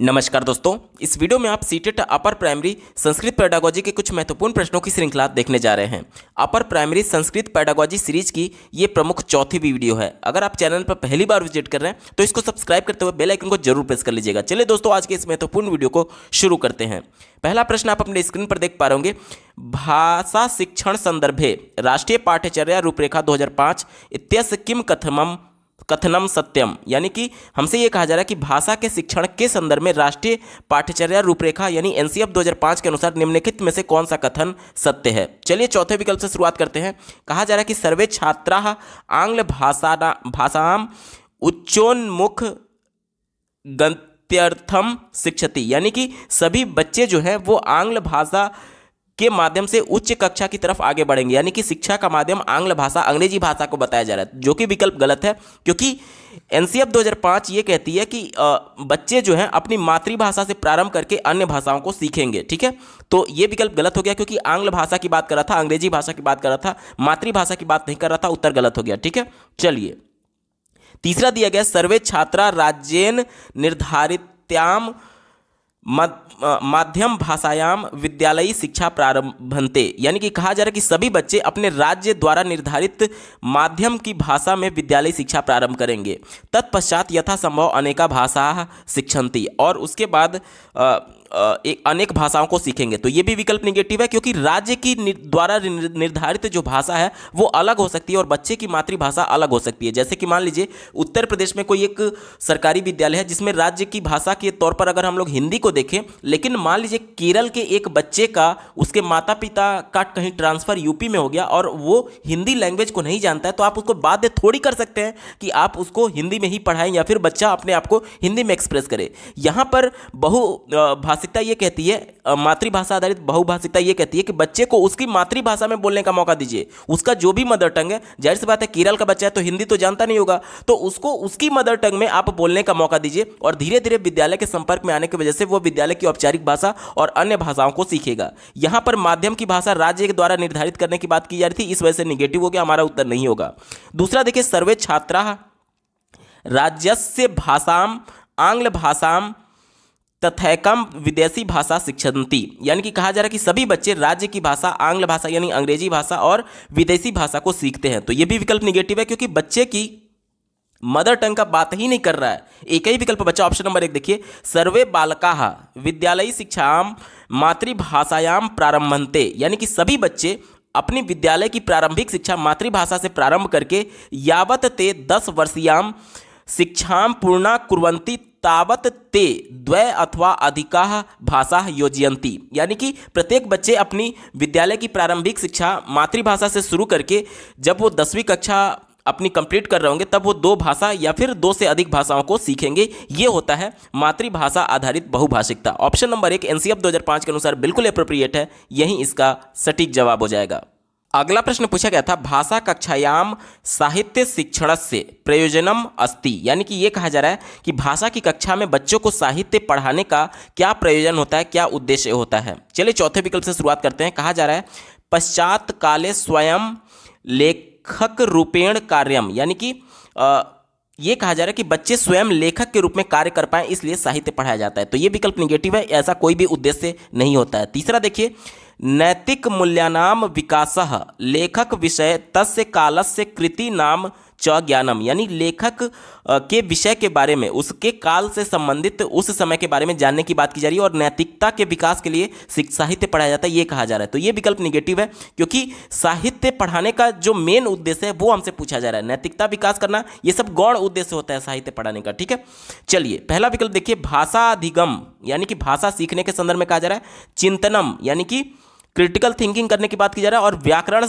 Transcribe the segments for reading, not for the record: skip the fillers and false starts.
नमस्कार दोस्तों, इस वीडियो में आप CTET upper primary Sanskrit pedagogy के कुछ महत्वपूर्ण प्रश्नों की श्रृंखला देखने जा रहे हैं। Upper primary Sanskrit pedagogy series की ये प्रमुख चौथी वीडियो है। अगर आप चैनल पर पहली बार विजिट कर रहे हैं तो इसको सब्सक्राइब करते हुए बेल आइकन को जरूर प्रेस कर लीजिएगा। चलिए दोस्तों, आज के इस महत्वपूर्ण वीडियो को शुरू करते हैं। पहला प्रश्न आप अपने स्क्रीन पर देख पा रहे होंगे, भाषा शिक्षण संदर्भे राष्ट्रीय पाठ्यचर्या रूपरेखा 2005 इत्यस्य किम कथनम सत्यम, यानी कि हमसे ये कहा जा रहा है कि भाषा के शिक्षण के संदर्भ में राष्ट्रीय पाठ्यचर्या रूपरेखा यानी एनसीएफ 2005 के अनुसार निम्नलिखित में से कौन सा कथन सत्य है। चलिए चौथे विकल्प से शुरुआत करते हैं। कहा जा रहा है कि सर्वे छात्राः आंग्ल भाषायाम् उच्चोन्मुख गत्यर्थम शिक्षति, यानी कि सभी बच्चे जो हैं वो आंग्ल भाषा के माध्यम से उच्च कक्षा की तरफ आगे बढ़ेंगे, यानी कि शिक्षा का माध्यम आंग्ल भाषा अंग्रेजी भाषा को बताया जा रहा है, जो कि विकल्प गलत है, क्योंकि एनसीएफ 2005 ये कहती है कि बच्चे जो हैं अपनी मातृभाषा से प्रारंभ करके अन्य भाषाओं को सीखेंगे। ठीक है, तो ये विकल्प गलत हो गया, क्योंकि आंग्ल भाषा की बात कर रहा था, अंग्रेजी भाषा की बात कर रहा था, मातृभाषा की बात नहीं कर रहा था। उत्तर गलत हो गया। ठीक है, चलिए तीसरा दिया गया, सर्वे छात्रा राज्येन निर्धारित्याम माध्यम भाषायाम विद्यालयी शिक्षा प्रारंभन्ते, यानी कि कहा जा रहा है कि सभी बच्चे अपने राज्य द्वारा निर्धारित माध्यम की भाषा में विद्यालयी शिक्षा प्रारंभ करेंगे। तत्पश्चात यथासंभव अनेका भाषा शिक्षन्ति, और उसके बाद अनेक भाषाओं को सीखेंगे। तो ये भी विकल्प निगेटिव है, क्योंकि राज्य की द्वारा निर्धारित जो भाषा है वो अलग हो सकती है और बच्चे की मातृभाषा अलग हो सकती है। जैसे कि मान लीजिए उत्तर प्रदेश में कोई एक सरकारी विद्यालय है जिसमें राज्य की भाषा के तौर पर अगर हम लोग हिंदी को देखें, लेकिन मान लीजिए केरल के एक बच्चे का उसके माता पिता का कहीं ट्रांसफर यूपी में हो गया और वो हिंदी लैंग्वेज को नहीं जानता है, तो आप उसको बाध्य थोड़ी कर सकते हैं कि आप उसको हिंदी में ही पढ़ाएं या फिर बच्चा अपने आप को हिंदी में एक्सप्रेस करे। यहाँ पर बहुभाषिकता ये कहती है, मातृभाषा आधारित बहुभाषिकता ये कहती है कि बच्चे को उसकी मातृभाषा में बोलने का मौका दीजिए। उसका जो भी मदर टंग है, जाहिर सी बात है केरल का बच्चा है तो हिंदी तो जानता नहीं होगा, तो उसको उसकी मदर टंग में आप बोलने का मौका दीजिए और धीरे धीरे विद्यालय के संपर्क में आने की वजह से वो विद्यालय की औपचारिक भाषा और अन्य भाषाओं को सीखेगा। यहां पर माध्यम की भाषा राज्य के द्वारा निर्धारित करने की बात की जा रही थी, इस वजह से निगेटिव हो गया, हमारा उत्तर नहीं होगा। दूसरा देखिए, सर्वे छात्राः राज्यस्य भाषाम आंग्ल भाषाम तथैकम विदेशी भाषा शिक्षन्ति, यानी कि कहा जा रहा है कि सभी बच्चे राज्य की भाषा आंग्ल भाषा यानी अंग्रेजी भाषा और विदेशी भाषा को सीखते हैं। तो यह भी विकल्प निगेटिव है, क्योंकि बच्चे की मदर टंग का बात ही नहीं कर रहा है। एक ही विकल्प बचा, ऑप्शन नंबर 1 देखिए, सर्वे बालकाः विद्यालयी शिक्षायां मातृभाषायां प्रारंभन्ते, यानी कि सभी बच्चे अपनी विद्यालय की प्रारंभिक शिक्षा मातृभाषा से प्रारंभ करके यावत ते 10 वर्षीयां शिक्षां पूर्णा कुर्वन्ति तावत ते द्वे अथवा अधिका भाषा योजयन्ति, यानी कि प्रत्येक बच्चे अपनी विद्यालय की प्रारंभिक शिक्षा मातृभाषा से शुरू करके जब वो 10वीं कक्षा अपनी कंप्लीट कर रहे होंगे तब वो 2 भाषा या फिर 2 से अधिक भाषाओं को सीखेंगे। ये होता है मातृभाषा आधारित बहुभाषिकता। ऑप्शन नंबर 1 एनसीएफ 2005 के अनुसार बिल्कुल एप्रोप्रिएट है, यही इसका सटीक जवाब हो जाएगा। अगला प्रश्न पूछा गया था, भाषा कक्षायाम साहित्य शिक्षणस्य प्रयोजनम अस्ति, यानी कि ये कहा जा रहा है कि भाषा की कक्षा में बच्चों को साहित्य पढ़ाने का क्या प्रयोजन होता है, क्या उद्देश्य होता है। चलिए चौथे विकल्प से शुरुआत करते हैं। कहा जा रहा है पश्चात काले स्वयं लेखक रूपेण कार्यम, यानी कि ये कहा जा रहा है कि बच्चे स्वयं लेखक के रूप में कार्य कर पाएं इसलिए साहित्य पढ़ाया जाता है। तो ये विकल्प निगेटिव है, ऐसा कोई भी उद्देश्य नहीं होता है। तीसरा देखिए, नैतिक मूल्यानाम विकासः लेखक विषय तस्य कालस्य कृति नाम च ज्ञानम, यानी लेखक के विषय के बारे में उसके काल से संबंधित उस समय के बारे में जानने की बात की जा रही है और नैतिकता के विकास के लिए साहित्य पढ़ाया जाता है, ये कहा जा रहा है। तो ये विकल्प निगेटिव है, क्योंकि साहित्य पढ़ाने का जो मेन उद्देश्य है वो हमसे पूछा जा रहा है, नैतिकता विकास करना, ये सब गौण उद्देश्य होता है साहित्य पढ़ाने का। ठीक है, चलिए पहला विकल्प देखिए, भाषाधिगम यानी कि भाषा सीखने के संदर्भ में कहा जा रहा है, चिंतनम यानी कि क्रिटिकल थिंकिंग करने की बात की जा रहा है, और व्याकरण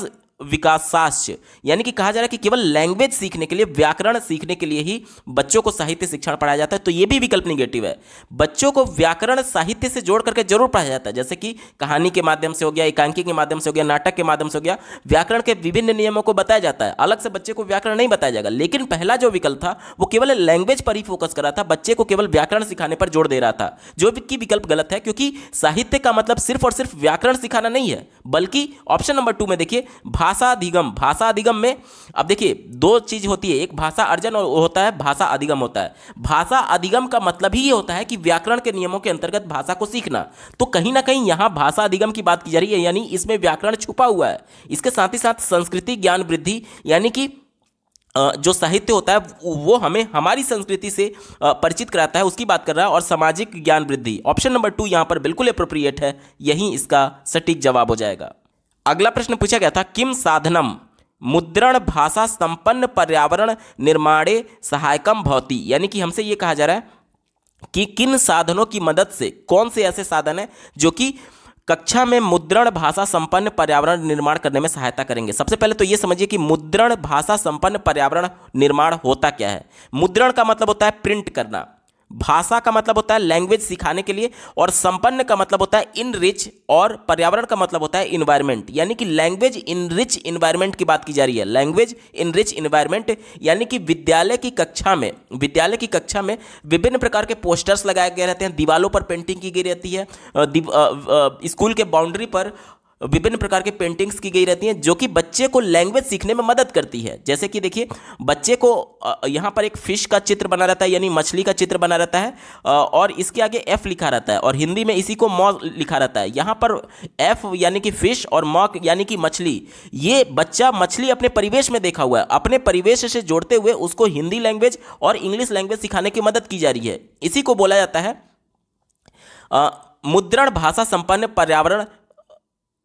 विकासशास्त्र यानी कि कहा जा रहा है कि केवल लैंग्वेज सीखने के लिए, व्याकरण सीखने के लिए ही बच्चों को साहित्य शिक्षण पढ़ाया जाता है। तो ये भी विकल्प निगेटिव है। बच्चों को व्याकरण साहित्य से जोड़ करके जरूर पढ़ाया जाता है, जैसे कि कहानी के माध्यम से हो गया, एकांकी के माध्यम से हो गया, नाटक के माध्यम से हो गया, व्याकरण के विभिन्न नियमों को बताया जाता है, अलग से बच्चे को व्याकरण नहीं बताया जाएगा। लेकिन पहला जो विकल्प था वो केवल लैंग्वेज पर ही फोकस कर रहा था, बच्चे को केवल व्याकरण सिखाने पर जोर दे रहा था, जो कि विकल्प गलत है, क्योंकि साहित्य का मतलब सिर्फ और सिर्फ व्याकरण सिखाना नहीं है, बल्कि ऑप्शन नंबर 2 में देखिए भाषाधिगम, भाषाधिगम में अब देखिए दो चीज़ होती है, एक भाषा अर्जन और होता है भाषा अधिगम होता है। भाषा अधिगम का मतलब ही ये होता है कि व्याकरण के नियमों के अंतर्गत भाषा को सीखना। तो कहीं ना कहीं यहाँ भाषा अधिगम की बात की जा रही है, यानी इसमें व्याकरण छुपा हुआ है। इसके साथ ही साथ संस्कृति ज्ञान वृद्धि, यानी कि जो साहित्य होता है वो हमें हमारी संस्कृति से परिचित कराता है, उसकी बात कर रहा है। और सामाजिक ज्ञान वृद्धि, ऑप्शन नंबर 2 यहाँ पर बिल्कुल एप्रोप्रिएट है, यही इसका सटीक जवाब हो जाएगा। अगला प्रश्न पूछा गया था, किम साधनम मुद्रण भाषा संपन्न पर्यावरण निर्माणे सहायकम भवति, यानी कि हमसे ये कहा जा रहा है कि किन साधनों की मदद से, कौन से ऐसे साधन हैं जो कि कक्षा में मुद्रण भाषा संपन्न पर्यावरण निर्माण करने में सहायता करेंगे। सबसे पहले तो ये समझिए कि मुद्रण भाषा संपन्न पर्यावरण निर्माण होता क्या है। मुद्रण का मतलब होता है प्रिंट करना, भाषा का मतलब होता है लैंग्वेज सिखाने के लिए, और संपन्न का मतलब होता है इनरिच, और पर्यावरण का मतलब होता है इन्वायरमेंट, यानी कि लैंग्वेज इनरिच इन्वायरमेंट की बात की जा रही है। लैंग्वेज इनरिच इन्वायरमेंट यानी कि विद्यालय की कक्षा में विभिन्न प्रकार के पोस्टर्स लगाए गए रहते हैं, दीवालों पर पेंटिंग की गई रहती है, स्कूल के बाउंड्री पर विभिन्न प्रकार के पेंटिंग्स की गई रहती हैं, जो कि बच्चे को लैंग्वेज सीखने में मदद करती है। जैसे कि देखिए बच्चे को यहाँ पर एक फिश का चित्र बना रहता है, यानी मछली का चित्र बना रहता है, और इसके आगे एफ लिखा रहता है, और हिंदी में इसी को मॉ लिखा रहता है। यहाँ पर एफ यानी कि फिश और मॉ यानी कि मछली, ये बच्चा मछली अपने परिवेश में देखा हुआ है, अपने परिवेश से जोड़ते हुए उसको हिंदी लैंग्वेज और इंग्लिश लैंग्वेज सिखाने की मदद की जा रही है। इसी को बोला जाता है मुद्रण भाषा संपन्न पर्यावरण,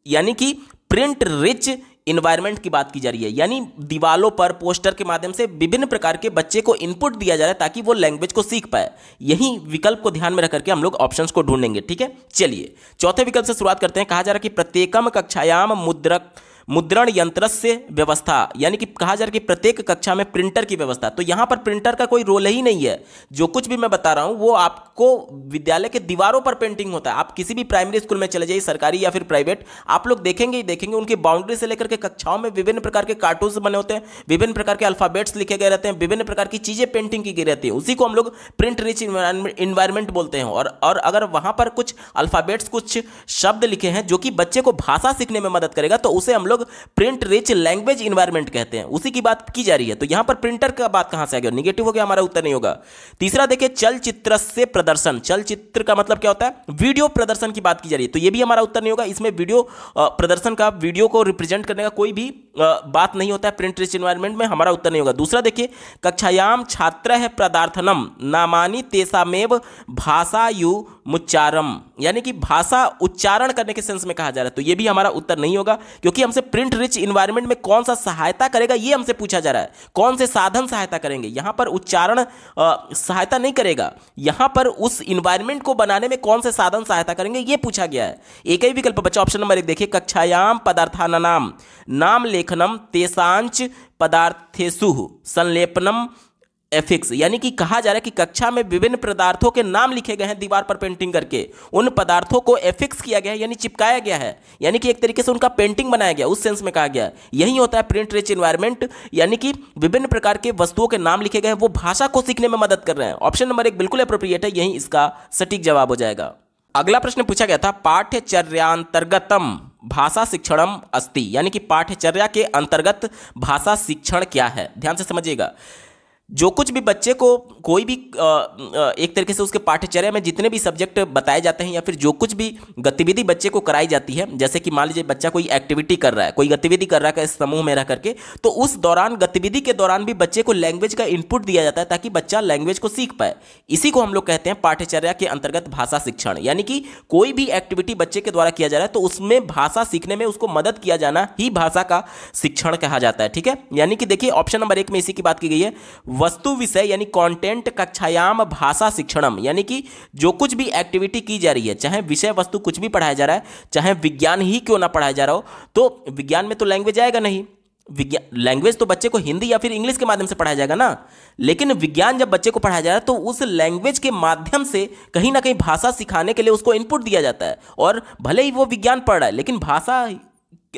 यानी कि प्रिंट रिच इन्वायरमेंट की बात की जा रही है, यानी दीवालों पर पोस्टर के माध्यम से विभिन्न प्रकार के बच्चे को इनपुट दिया जा रहा है ताकि वो लैंग्वेज को सीख पाए। यही विकल्प को ध्यान में रख करके हम लोग ऑप्शंस को ढूंढेंगे। ठीक है, चलिए चौथे विकल्प से शुरुआत करते हैं। कहा जा रहा है कि प्रत्येकम कक्षायाम मुद्रण यंत्रस्य व्यवस्था, यानी कि कहा जा रहा है कि प्रत्येक कक्षा में प्रिंटर की व्यवस्था। तो यहाँ पर प्रिंटर का कोई रोल ही नहीं है, जो कुछ भी मैं बता रहा हूँ वो आपको विद्यालय के दीवारों पर पेंटिंग होता है। आप किसी भी प्राइमरी स्कूल में चले जाइए, सरकारी या फिर प्राइवेट, आप लोग देखेंगे ही देखेंगे, उनकी बाउंड्री से लेकर के कक्षाओं में विभिन्न प्रकार के कार्टून्स बने होते हैं, विभिन्न प्रकार के अल्फाबेट्स लिखे गए रहते हैं, विभिन्न प्रकार की चीज़ें पेंटिंग की गई रहती है। उसी को हम लोग प्रिंट रिच इन्वायरमेंट बोलते हैं। और अगर वहाँ पर कुछ अल्फाबेट्स, कुछ शब्द लिखे हैं जो कि बच्चे को भाषा सीखने में मदद करेगा, तो उसे हम लोग प्रिंट रिच लैंग्वेज एनवायरनमेंट कहते हैं। उसी की बात की जा रही है। तो यहां पर प्रिंटर का बात कहां से आ गया, नेगेटिव हो गया, हमारा उत्तर नहीं होगा। तीसरा देखिए चलचित्र से प्रदर्शन, चलचित्र का मतलब क्या होता है, वीडियो प्रदर्शन की बात की जा रही है, तो यह भी हमारा उत्तर नहीं होगा। इसमें वीडियो प्रदर्शन का, वीडियो को रिप्रेजेंट करने का कोई भी बात नहीं होता है, प्रिंट रिच एनवायरनमेंट में हमारा उत्तर नहीं होगा। दूसरा देखिए कक्षायाम छात्र है पदार्थनम नामानी तेसामेव भाषा यू मुच्चारम, यानी कि भाषा उच्चारण करने के सेंस में कहा जा रहा है, तो यह भी हमारा उत्तर नहीं होगा, क्योंकि हमसे प्रिंट रिच एनवायरनमेंट में कौन सा सहायता करेगा ये हमसे पूछा जा रहा है, कौन से साधन सहायता करेंगे। यहाँ पर उच्चारण सहायता नहीं करेगा, यहाँ पर उस एनवायरनमेंट को बनाने में कौन से साधन सहायता करेंगे ये पूछा गया है। एक ही विकल्प बचा, ऑप्शन नंबर 1 देखिए कक्षायाम पदार्थानाम नाम लेखनम तेसांच पदार्थेषु संलेपनम एफिक्स, यानी कि कहा जा रहा है कि कक्षा में विभिन्न पदार्थों के नाम लिखे गए हैं दीवार पर पेंटिंग करके, उन पदार्थों को एफिक्स किया गया है यानी चिपकाया गया है, यानी कि एक तरीके से उनका पेंटिंग बनाया गया, उस सेंस में कहा गया है। यही होता है प्रिंट रिच एनवायरनमेंट, यानी कि विभिन्न प्रकार के वस्तुओं के नाम लिखे गए हैं, वो भाषा को सीखने में मदद कर रहे हैं। ऑप्शन नंबर 1 बिल्कुल एप्रोप्रिएट है, यही इसका सटीक जवाब हो जाएगा। अगला प्रश्न पूछा गया था पाठ्यचर्यांतर्गतम भाषा शिक्षणम अस्ति, यानी कि पाठ्यचर्या के अंतर्गत भाषा शिक्षण क्या है। ध्यान से समझिएगा, जो कुछ भी बच्चे को कोई भी एक तरीके से उसके पाठ्यचर्या में जितने भी सब्जेक्ट बताए जाते हैं या फिर जो कुछ भी गतिविधि बच्चे को कराई जाती है, जैसे कि मान लीजिए बच्चा कोई एक्टिविटी कर रहा है, कोई गतिविधि कर रहा है समूह में रह करके, तो उस दौरान गतिविधि के दौरान भी बच्चे को लैंग्वेज का इनपुट दिया जाता है ताकि बच्चा लैंग्वेज को सीख पाए। इसी को हम लोग कहते हैं पाठ्यचर्या के अंतर्गत भाषा शिक्षण, यानी कि कोई भी एक्टिविटी बच्चे के द्वारा किया जा रहा है तो उसमें भाषा सीखने में उसको मदद किया जाना ही भाषा का शिक्षण कहा जाता है। ठीक है, यानी कि देखिए ऑप्शन नंबर 1 में इसी की बात की गई है, वस्तु विषय यानी कंटेंट कक्षायाम भाषा शिक्षणम, यानी कि जो कुछ भी एक्टिविटी की जा रही है, चाहे विषय वस्तु कुछ भी पढ़ाया जा रहा है, चाहे विज्ञान ही क्यों ना पढ़ाया जा रहा हो, तो विज्ञान में तो लैंग्वेज आएगा नहीं, विज्ञान लैंग्वेज तो बच्चे को हिंदी या फिर इंग्लिश के माध्यम से पढ़ाया जाएगा ना, लेकिन विज्ञान जब बच्चे को पढ़ाया जा रहा है तो उस लैंग्वेज के माध्यम से कहीं ना कहीं भाषा सिखाने के लिए उसको इनपुट दिया जाता है, और भले ही वो विज्ञान पढ़ रहा है लेकिन भाषा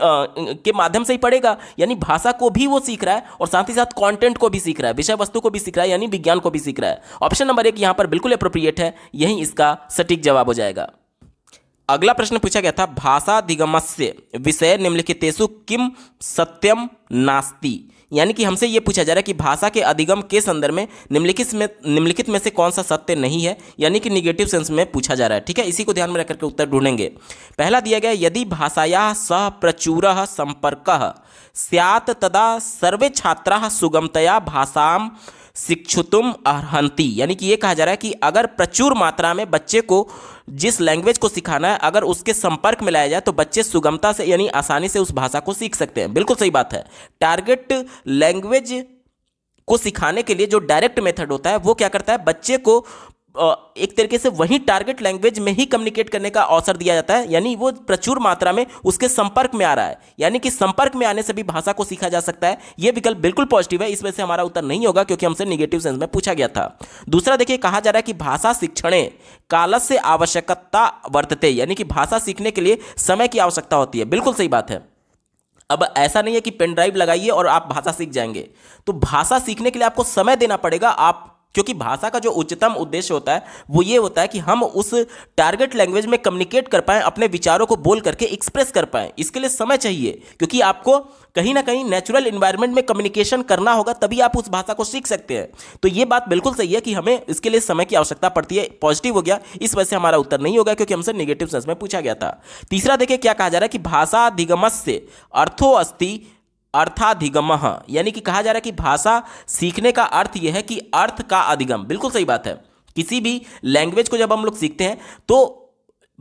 के माध्यम से ही पढ़ेगा, यानी भाषा को भी वो सीख रहा है और साथ ही साथ कंटेंट को भी सीख रहा है, विषय वस्तु को भी सीख रहा है, यानी विज्ञान को भी सीख रहा है। ऑप्शन नंबर 1 यहाँ पर बिल्कुल एप्रोप्रिएट है, यही इसका सटीक जवाब हो जाएगा। अगला प्रश्न पूछा गया था, भाषाधिगमस्य विषय निम्नलिखितेषु किम सत्यम नास्ति, यानी कि हमसे ये पूछा जा रहा है कि भाषा के अधिगम के संदर्भ में निम्नलिखित में से कौन सा सत्य नहीं है, यानी कि निगेटिव सेंस में पूछा जा रहा है। ठीक है, इसी को ध्यान में रखकर के उत्तर ढूंढेंगे। पहला दिया गया, यदि भाषायाः सह प्रचुरः संपर्कः स्यात् तदा सर्वे छात्राः सुगमतया भाषां शिक्षितुम अर्हन्ति, यानी कि ये कहा जा रहा है कि अगर प्रचुर मात्रा में बच्चे को जिस लैंग्वेज को सिखाना है अगर उसके संपर्क में लाया जाए तो बच्चे सुगमता से यानी आसानी से उस भाषा को सीख सकते हैं। बिल्कुल सही बात है। टारगेट लैंग्वेज को सिखाने के लिए जो डायरेक्ट मेथड होता है वो क्या करता है, बच्चे को एक तरीके से वही टारगेट लैंग्वेज में ही कम्युनिकेट करने का अवसर दिया जाता है, यानी वो प्रचुर मात्रा में उसके संपर्क में आ रहा है, यानी कि संपर्क में आने से भी भाषा को सीखा जा सकता है। ये विकल्प बिल्कुल पॉजिटिव है, इसमें से हमारा उत्तर नहीं होगा क्योंकि हमसे निगेटिव सेंस में पूछा गया था। दूसरा देखिए, कहा जा रहा है कि भाषा शिक्षणे कालस्य आवश्यकता वर्तते, यानी कि भाषा सीखने के लिए समय की आवश्यकता होती है। बिल्कुल सही बात है। अब ऐसा नहीं है कि पेन ड्राइव लगाइए और आप भाषा सीख जाएंगे, तो भाषा सीखने के लिए आपको समय देना पड़ेगा, आप क्योंकि भाषा का जो उच्चतम उद्देश्य होता है वो ये होता है कि हम उस टारगेट लैंग्वेज में कम्युनिकेट कर पाएँ, अपने विचारों को बोल करके एक्सप्रेस कर पाएँ। इसके लिए समय चाहिए क्योंकि आपको कहीं ना कहीं नेचुरल इन्वायरमेंट में कम्युनिकेशन करना होगा तभी आप उस भाषा को सीख सकते हैं। तो ये बात बिल्कुल सही है कि हमें इसके लिए समय की आवश्यकता पड़ती है। पॉजिटिव हो गया, इस वजह से हमारा उत्तर नहीं होगा क्योंकि हमसे निगेटिव सेंस में पूछा गया था। तीसरा देखिए, क्या कहा जा रहा है कि भाषाधिगमस्य अर्थो अस्ति अर्थाधिगमः, यानी कि कहा जा रहा है कि भाषा सीखने का अर्थ यह है कि अर्थ का अधिगम। बिल्कुल सही बात है। किसी भी लैंग्वेज को जब हम लोग सीखते हैं तो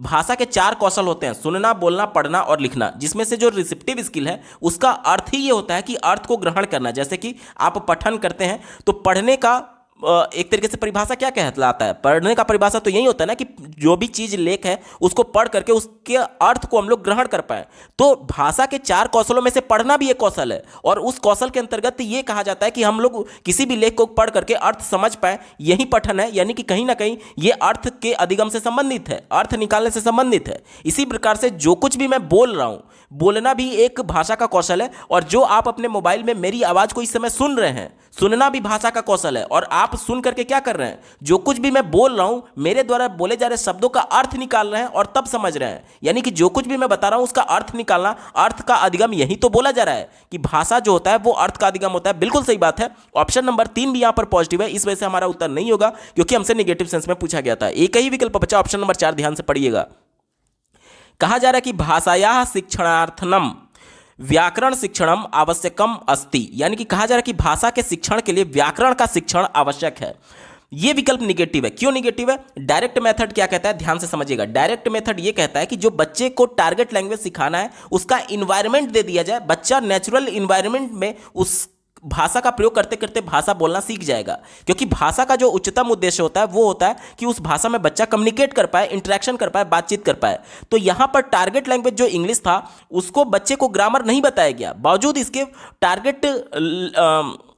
भाषा के चार कौशल होते हैं, सुनना, बोलना, पढ़ना और लिखना, जिसमें से जो रिसेप्टिव स्किल है उसका अर्थ ही ये होता है कि अर्थ को ग्रहण करना। जैसे कि आप पठन करते हैं तो पढ़ने का एक तरीके से परिभाषा क्या कहलाता है, पढ़ने का परिभाषा तो यही होता है ना कि जो भी चीज़ लेख है उसको पढ़ करके उसके अर्थ को हम लोग ग्रहण कर पाए। तो भाषा के चार कौशलों में से पढ़ना भी एक कौशल है और उस कौशल के अंतर्गत ये कहा जाता है कि हम लोग किसी भी लेख को पढ़ करके अर्थ समझ पाए, यही पठन है, यानी कि कहीं ना कहीं ये अर्थ के अधिगम से संबंधित है, अर्थ निकालने से संबंधित है। इसी प्रकार से जो कुछ भी मैं बोल रहा हूँ, बोलना भी एक भाषा का कौशल है, और जो आप अपने मोबाइल में मेरी आवाज़ को इस समय सुन रहे हैं, सुनना भी भाषा का कौशल है। और आप सुन करके क्या कर रहे हैं, जो कुछ भी मैं बोल रहा हूं मेरे द्वारा बोले जा रहे शब्दों का अर्थ निकाल रहे हैं और तब समझ रहे हैं, यानी कि जो कुछ भी मैं बता रहा हूं उसका अर्थ निकालना, अर्थ का अधिगम, यही तो बोला जा रहा है कि भाषा जो होता है वो अर्थ का अधिगम होता है। बिल्कुल सही बात है। ऑप्शन नंबर 3 भी यहां पर पॉजिटिव है, इस वजह से हमारा उत्तर नहीं होगा क्योंकि हमसे निगेटिव सेंस में पूछा गया था। एक ही विकल्प बचा, ऑप्शन नंबर 4, ध्यान से पढ़िएगा। कहा जा रहा है कि भाषायाः शिक्षणार्थनम व्याकरण शिक्षणम आवश्यकम अस्ति, यानी कि कहा जा रहा है कि भाषा के शिक्षण के लिए व्याकरण का शिक्षण आवश्यक है। ये विकल्प निगेटिव है। क्यों निगेटिव है? डायरेक्ट मेथड क्या कहता है, ध्यान से समझिएगा। डायरेक्ट मेथड ये कहता है कि जो बच्चे को टारगेट लैंग्वेज सिखाना है उसका इन्वायरमेंट दे दिया जाए, बच्चा नेचुरल इन्वायरमेंट में उस भाषा का प्रयोग करते करते भाषा बोलना सीख जाएगा। क्योंकि भाषा का जो उच्चतम उद्देश्य होता है वो होता है कि उस भाषा में बच्चा कम्युनिकेट कर पाए, इंटरेक्शन कर पाए, बातचीत कर पाए। तो यहाँ पर टारगेट लैंग्वेज जो इंग्लिश था उसको बच्चे को ग्रामर नहीं बताया गया, बावजूद इसके टारगेट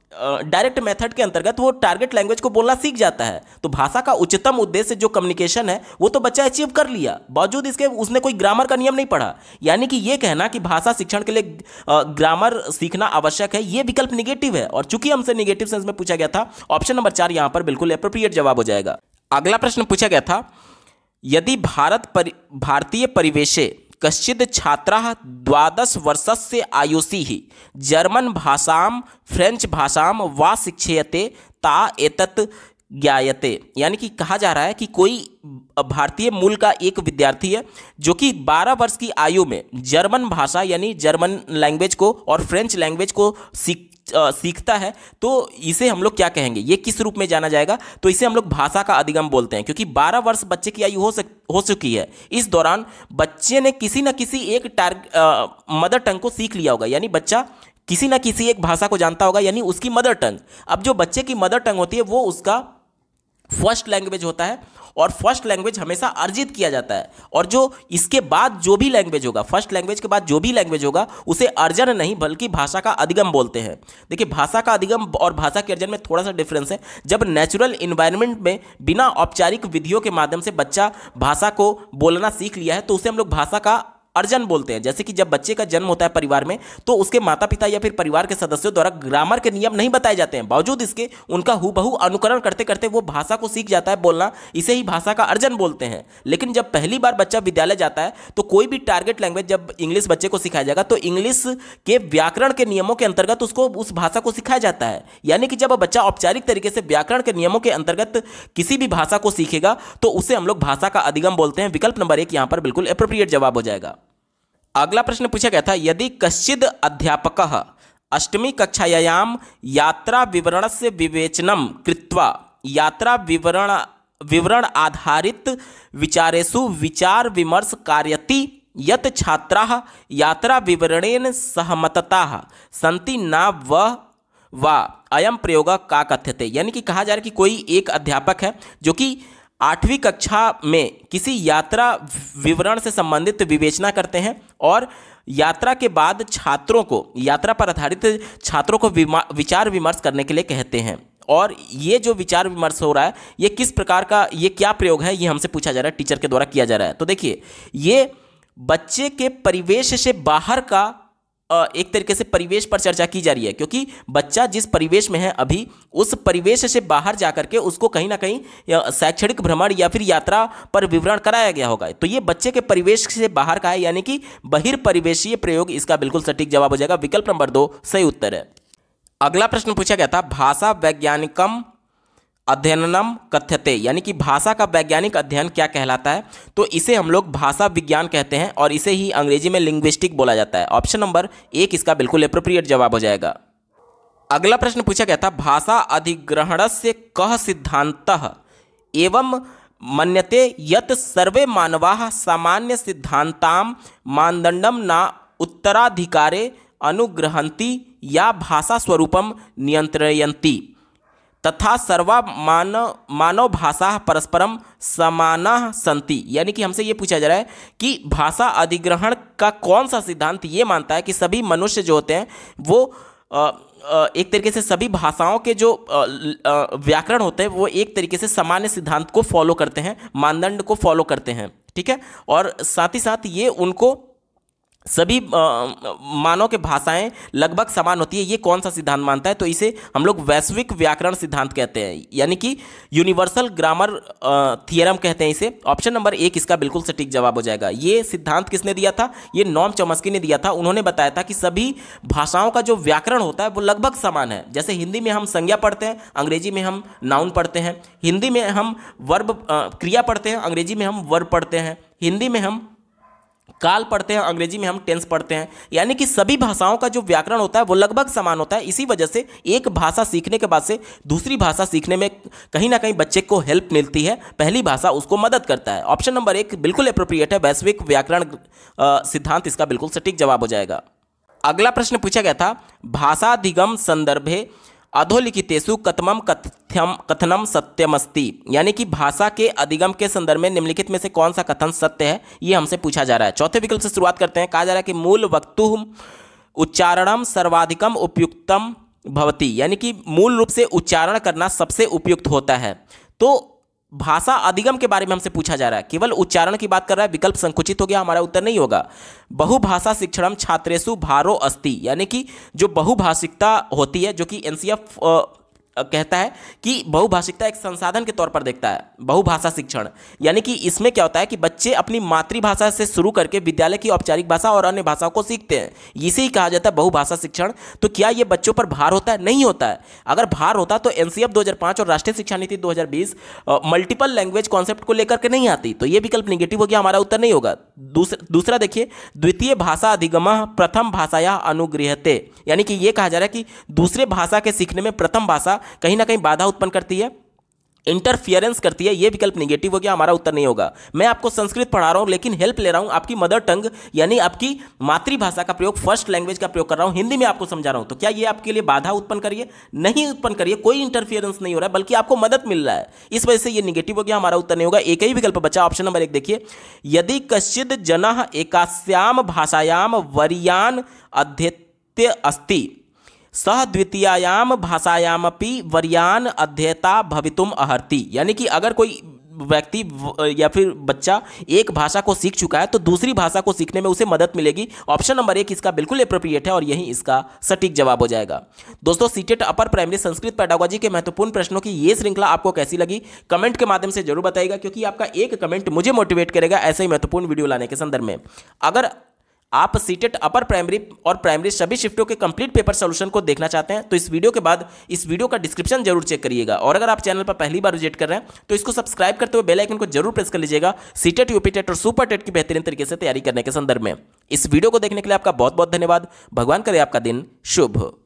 डायरेक्ट मेथड के अंतर्गत वो टारगेट लैंग्वेज को बोलना सीख जाता है। तो भाषा का उच्चतम उद्देश्य जो कम्युनिकेशन है वो तो बच्चा अचीव कर लिया, बावजूद इसके उसने कोई ग्रामर का नियम नहीं पढ़ा। यानी कि ये कहना कि भाषा शिक्षण के लिए ग्रामर सीखना आवश्यक है, ये विकल्प निगेटिव है और चूंकि हमसे निगेटिव सेंस में पूछा गया था, ऑप्शन नंबर 4 यहाँ पर बिल्कुल एप्रोप्रिएट जवाब हो जाएगा। अगला प्रश्न पूछा गया था, यदि भारतीय परिवेशे कश्चित् छात्राः 12 वर्षस्य आयुषि ही जर्मन भाषां फ्रेंच भाषां वा शिक्षयते ता एतत् ज्ञायते, यानी कि कहा जा रहा है कि कोई भारतीय मूल का एक विद्यार्थी है जो कि 12 वर्ष की आयु में जर्मन भाषा यानी जर्मन लैंग्वेज को और फ्रेंच लैंग्वेज को सीखता है, तो इसे हम लोग क्या कहेंगे, ये किस रूप में जाना जाएगा, तो इसे हम लोग भाषा का अधिगम बोलते हैं। क्योंकि 12 वर्ष बच्चे की आयु हो चुकी है, इस दौरान बच्चे ने किसी ना किसी एक मदर टंग को सीख लिया होगा, यानी बच्चा किसी ना किसी एक भाषा को जानता होगा, यानी उसकी मदर टंग। अब जो बच्चे की मदर टंग होती है वो उसका फर्स्ट लैंग्वेज होता है और फर्स्ट लैंग्वेज हमेशा अर्जित किया जाता है, और जो इसके बाद जो भी लैंग्वेज होगा, फर्स्ट लैंग्वेज के बाद जो भी लैंग्वेज होगा उसे अर्जन नहीं बल्कि भाषा का अधिगम बोलते हैं। देखिए, भाषा का अधिगम और भाषा के अर्जन में थोड़ा सा डिफरेंस है। जब नेचुरल इन्वायरमेंट में बिना औपचारिक विधियों के माध्यम से बच्चा भाषा को बोलना सीख लिया है तो उसे हम लोग भाषा का अर्जन बोलते हैं। जैसे कि जब बच्चे का जन्म होता है परिवार में तो उसके माता पिता या फिर परिवार के सदस्यों द्वारा ग्रामर के नियम नहीं बताए जाते हैं, बावजूद इसके उनका हूबहू अनुकरण करते करते वो भाषा को सीख जाता है बोलना, इसे ही भाषा का अर्जन बोलते हैं। लेकिन जब पहली बार बच्चा विद्यालय जाता है तो कोई भी टारगेट लैंग्वेज जब इंग्लिश बच्चे को सिखाया जाएगा तो इंग्लिश के व्याकरण के नियमों के अंतर्गत उसको उस भाषा को सिखाया जाता है। यानी कि जब बच्चा औपचारिक तरीके से व्याकरण के नियमों के अंतर्गत किसी भी भाषा को सीखेगा तो उसे हम लोग भाषा का अधिगम बोलते हैं। विकल्प नंबर 1 यहां पर बिल्कुल एप्रोप्रिएट जवाब हो जाएगा। अगला प्रश्न पूछा गया था, यदि कश्चिद अध्यापकः अष्टमी कक्षायाम यात्रा विवरणस्य विवेचनं कृत्वा यात्रा विवरण आधारित विचारेषु विचार विमर्श कारयति यत् छात्राः यात्रा विवरणेन सहमतताः सन्ति न वा अयम प्रयोग का कथ्यते। यानी कि कहा जा रहा है कि कोई एक अध्यापक है जो कि 8वीं कक्षा में किसी यात्रा विवरण से संबंधित विवेचना करते हैं और यात्रा के बाद छात्रों को, यात्रा पर आधारित छात्रों को विचार विमर्श करने के लिए कहते हैं। और ये जो विचार विमर्श हो रहा है ये किस प्रकार का, ये क्या प्रयोग है, ये हमसे पूछा जा रहा है, टीचर के द्वारा किया जा रहा है। तो देखिए, ये बच्चे के परिवेश से बाहर का एक तरीके से परिवेश पर चर्चा की जा रही है, क्योंकि बच्चा जिस परिवेश में है अभी उस परिवेश से बाहर जा करके उसको कहीं ना कहीं शैक्षणिक भ्रमण या फिर यात्रा पर विवरण कराया गया होगा। तो ये बच्चे के परिवेश से बाहर का है, यानी कि बहिर्परिवेशीय प्रयोग, इसका बिल्कुल सटीक जवाब हो जाएगा। विकल्प नंबर 2 सही उत्तर है। अगला प्रश्न पूछा गया था, भाषा वैज्ञानिकम अध्ययनम कथ्यते। यानी कि भाषा का वैज्ञानिक अध्ययन क्या कहलाता है, तो इसे हम लोग भाषा विज्ञान कहते हैं और इसे ही अंग्रेजी में लिंग्विस्टिक बोला जाता है। ऑप्शन नंबर 1 इसका बिल्कुल एप्रोप्रिएट जवाब हो जाएगा। अगला प्रश्न पूछा गया था, भाषा अधिग्रहणस्य कः सिद्धान्तः एवं मन्यते यत् सर्वे मानवाः सामान्य सिद्धान्तां मानदण्डं न उत्तराधिकारे अनुगृह्णन्ति या भाषा स्वरूपं नियन्त्रयन्ति तथा सर्वा मानव भाषा परस्परम समानाः सन्ति। यानी कि हमसे ये पूछा जा रहा है कि भाषा अधिग्रहण का कौन सा सिद्धांत ये मानता है कि सभी मनुष्य जो होते हैं वो एक तरीके से सभी भाषाओं के जो व्याकरण होते हैं वो एक तरीके से सामान्य सिद्धांत को फॉलो करते हैं, मानदंड को फॉलो करते हैं, ठीक है। और साथ ही साथ ये उनको सभी मानव के भाषाएं लगभग समान होती है, ये कौन सा सिद्धांत मानता है, तो इसे हम लोग वैश्विक व्याकरण सिद्धांत कहते हैं, यानी कि यूनिवर्सल ग्रामर थियरम कहते हैं इसे। ऑप्शन नंबर 1 इसका बिल्कुल सटीक जवाब हो जाएगा। ये सिद्धांत किसने दिया था, ये नॉम चॉम्स्की ने दिया था। उन्होंने बताया था कि सभी भाषाओं का जो व्याकरण होता है वो लगभग समान है। जैसे हिंदी में हम संज्ञा पढ़ते हैं, अंग्रेजी में हम नाउन पढ़ते हैं, हिंदी में हम वर्ब क्रिया पढ़ते हैं, अंग्रेजी में हम वर्ब पढ़ते हैं, हिंदी में हम काल पढ़ते हैं, अंग्रेजी में हम टेंस पढ़ते हैं। यानी कि सभी भाषाओं का जो व्याकरण होता है वो लगभग समान होता है। इसी वजह से एक भाषा सीखने के बाद से दूसरी भाषा सीखने में कहीं ना कहीं बच्चे को हेल्प मिलती है, पहली भाषा उसको मदद करता है। ऑप्शन नंबर 1 बिल्कुल एप्रोप्रिएट है, वैश्विक व्याकरण सिद्धांत, इसका बिल्कुल सटीक जवाब हो जाएगा। अगला प्रश्न पूछा गया था, भाषाधिगम संदर्भे अधोलिखितेषु कथमं कथनम सत्यमस्ति। यानी कि भाषा के अधिगम के संदर्भ में निम्नलिखित में से कौन सा कथन सत्य है, ये हमसे पूछा जा रहा है। चौथे विकल्प से शुरुआत करते हैं। कहा जा रहा है कि मूल वक्तुः उच्चारणम सर्वाधिकम उपयुक्तम भवति। यानी कि मूल रूप से उच्चारण करना सबसे उपयुक्त होता है। तो भाषा अधिगम के बारे में हमसे पूछा जा रहा है, केवल उच्चारण की बात कर रहा है। विकल्प संकुचित हो गया, हमारा उत्तर नहीं होगा। बहुभाषा शिक्षणम छात्रेषु भारो अस्ति। यानी कि जो बहुभाषिकता होती है, जो कि एनसीएफ कहता है कि बहुभाषिकता एक संसाधन के तौर पर देखता है बहुभाषा शिक्षण। यानी कि इसमें क्या होता है कि बच्चे अपनी मातृभाषा से शुरू करके विद्यालय की औपचारिक भाषा और अन्य भाषाओं को सीखते हैं, इसे ही कहा जाता है बहुभाषा शिक्षण। तो क्या ये बच्चों पर भार होता है? नहीं होता है। अगर भार होता तो एनसीएफ 2005 और राष्ट्रीय शिक्षा नीति 2020 मल्टीपल लैंग्वेज कॉन्सेप्ट को लेकर के नहीं आती। तो ये विकल्प निगेटिव हो गया, हमारा उत्तर नहीं होगा। दूसरा देखिए, द्वितीय भाषा अधिगमः प्रथम भाषाया अनुगृह्यते। यानी कि ये कहा जा रहा है कि दूसरे भाषा के सीखने में प्रथम भाषा कहीं ना कहीं बाधा उत्पन्न करती है, इंटरफियरेंस करती है। ये विकल्प नेगेटिव हो गया, हमारा उत्तर नहीं होगा। मैं आपको संस्कृत पढ़ा रहा हूं लेकिन हेल्प ले रहा हूं आपकी मदर टंग, यानी आपकी मातृभाषा का प्रयोग, फर्स्ट लैंग्वेज का प्रयोग कर रहा हूं, हिंदी में आपको समझा रहा हूं। तो क्या ये आपके लिए बाधा उत्पन्न करिए? नहीं उत्पन्न करिए, कोई इंटरफियरेंस नहीं हो रहा है, बल्कि आपको मदद मिल रहा है। इस वजह से ये निगेटिव हो गया, हमारा उत्तर नहीं होगा। एक ही विकल्प बचा। ऑप्शन नंबर 1 देखिए, यदि कश्चिद जनः एकास्याम भाषायाम वरीयान अध्येत्य अस्ति सह द्वितीयायाम भाषायामपि वरीयान अध्येता भवितुम अर्हति। यानी कि अगर कोई व्यक्ति या फिर बच्चा एक भाषा को सीख चुका है तो दूसरी भाषा को सीखने में उसे मदद मिलेगी। ऑप्शन नंबर 1 इसका बिल्कुल एप्रोप्रिएट है और यही इसका सटीक जवाब हो जाएगा। दोस्तों CTET upper primary Sanskrit pedagogy के महत्वपूर्ण प्रश्नों की ये श्रृंखला आपको कैसी लगी कमेंट के माध्यम से जरूर बताइएगा, क्योंकि आपका एक कमेंट मुझे मोटिवेट करेगा ऐसे ही महत्वपूर्ण वीडियो लाने के संदर्भ में। अगर आप सीटेट अपर प्राइमरी और प्राइमरी सभी शिफ्टों के कंप्लीट पेपर सॉल्यूशन को देखना चाहते हैं तो इस वीडियो के बाद इस वीडियो का डिस्क्रिप्शन जरूर चेक करिएगा। और अगर आप चैनल पर पहली बार विजिट कर रहे हैं तो इसको सब्सक्राइब करते हुए बेल आइकन को जरूर प्रेस कर लीजिएगा सीटेट, यूपीटेट और सुपर टेट की बेहतरीन तरीके से तैयारी करने के संदर्भ में। इस वीडियो को देखने के लिए आपका बहुत बहुत धन्यवाद। भगवान करे आपका दिन शुभ।